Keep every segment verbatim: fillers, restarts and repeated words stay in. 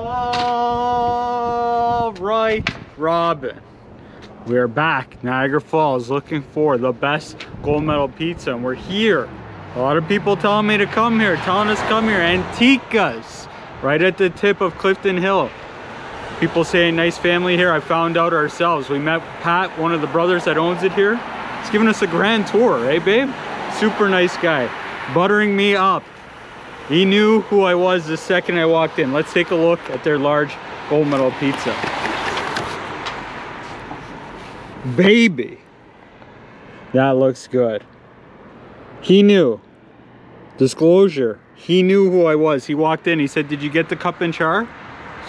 All right, Robin, we're back, Niagara Falls, looking for the best gold medal pizza, and we're here. A lot of people telling me to come here, telling us come here. Antica's, right at the tip of Clifton Hill. People say a nice family here. I found out ourselves. We met Pat, one of the brothers that owns it here. He's giving us a grand tour, right, babe? Super nice guy, buttering me up. He knew who I was the second I walked in. Let's take a look at their large gold medal pizza. Baby, that looks good. He knew. Disclosure, he knew who I was. He walked in, he said, "Did you get the cup and char?" I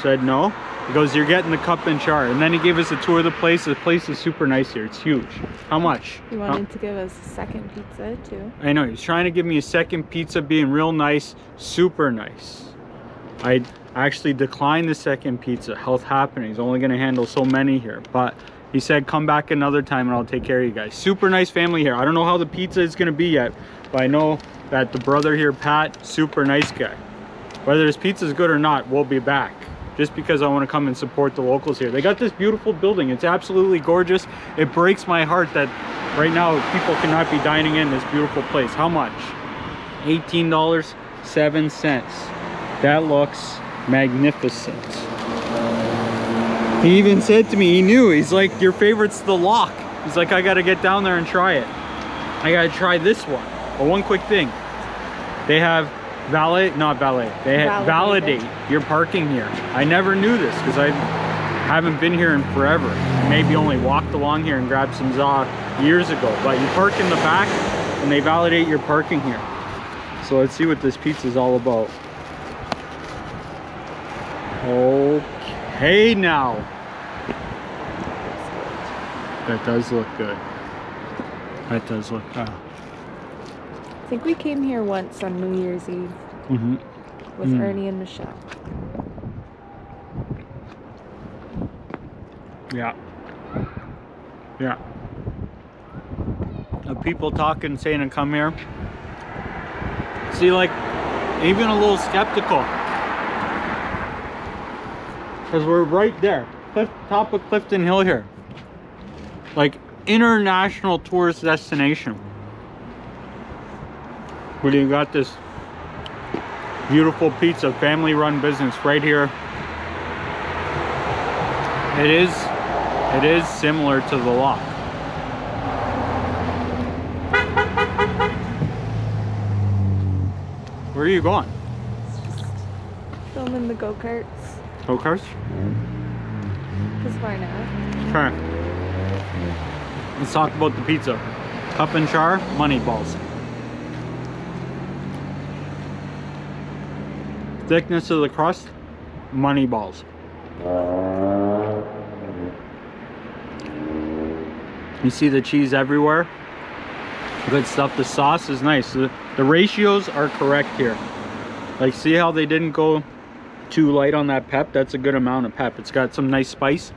said, "No." He goes, "You're getting the cup and char." And then he gave us a tour of the place. The place is super nice here. It's huge. How much? He wanted huh? to give us a second pizza too. I know. He was trying to give me a second pizza, being real nice, super nice. I actually declined the second pizza. Health happening. He's only going to handle so many here. But he said, "Come back another time and I'll take care of you guys." Super nice family here. I don't know how the pizza is going to be yet, but I know that the brother here, Pat, super nice guy. Whether his pizza is good or not, we'll be back. Just because I want to come and support the locals here. They got this beautiful building. It's absolutely gorgeous. It breaks my heart that right now people cannot be dining in this beautiful place. How much? eighteen dollars and seven cents. That looks magnificent. He even said to me, he knew, he's like, "Your favorite's the lock." He's like, "I got to get down there and try it. I got to try this one." But one quick thing, they have Valid, not valet. They had validate your parking here. I never knew this because I haven't been here in forever. I maybe only walked along here and grabbed some za years ago. But you park in the back and they validate your parking here. So let's see what this pizza is all about. Okay, now that does look good. That does look good. Uh, I think we came here once on New Year's Eve mm-hmm. with mm. Ernie and Michelle. Yeah. Yeah. The people talking, saying to come here. See, like, even a little skeptical. Because we're right there, Cliff, top of Clifton Hill here. Like, international tourist destination. Well, you got this beautiful pizza, family run business right here. It is, it is similar to the lock. Where are you going? Just filming the go-karts. Go-karts? Because why not? Sure. Let's talk about the pizza. Cup and char, money balls. Thickness of the crust, money balls. You see the cheese everywhere. Good stuff. The sauce is nice. The, the ratios are correct here. Like, see how they didn't go too light on that pep? That's a good amount of pep. It's got some nice spice.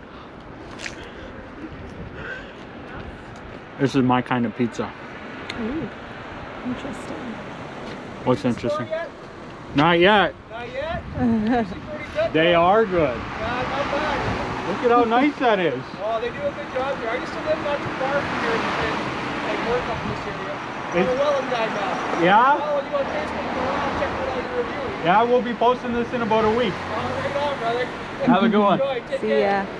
This is my kind of pizza. Ooh, interesting. What's interesting? Not yet. Not yet? Good, they though. Are good. Nah, not bad. Look at how nice that is. Oh, they do a good job here. I used to live not too far from here and like work up in this area. I'm a Welland guy now. Yeah? Follow you on Facebook for a while, check out all your reviews. Yeah, we'll be posting this in about a week. Oh, right on, brother. Have a good one. Enjoy. Take See care. Ya.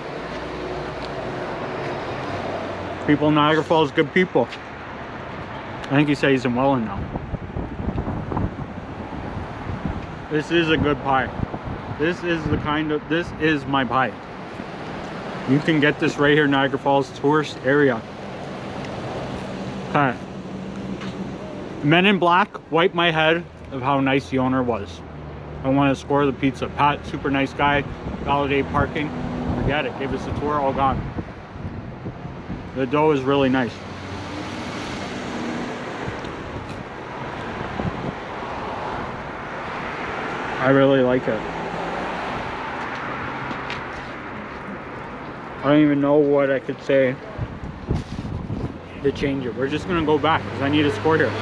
People in Niagara Falls, good people. I think he said he's in Welland now. This is a good pie. This is the kind of, this is my pie. You can get this right here in Niagara Falls tourist area. Okay. Men in black wiped my head of how nice the owner was. I want to score the pizza. Pat, super nice guy. Validate parking. Forget it. Gave us a tour, all gone. The dough is really nice. I really like it. I don't even know what I could say to change it. We're just gonna go back because I need a score here.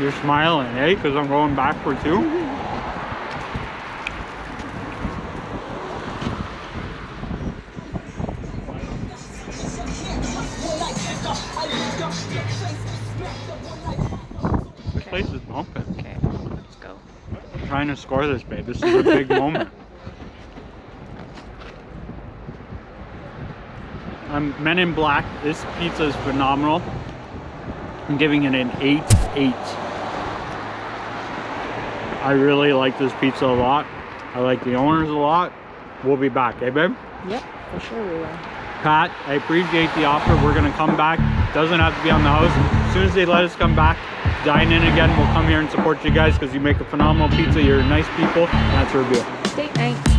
You're smiling, eh? Because I'm going backward too. place is bumping. Okay, let's go. I'm trying to score this, babe. This is a big moment. I'm Men in Black. This pizza is phenomenal. I'm giving it an eight eight. I really like this pizza a lot. I like the owners a lot. We'll be back, eh, babe? Yep, for sure we will. Pat, I appreciate the offer. We're gonna come back. Doesn't have to be on the house. As soon as they let us come back, dine in again, we'll come here and support you guys because you make a phenomenal pizza. You're nice people. That's our deal. Date night.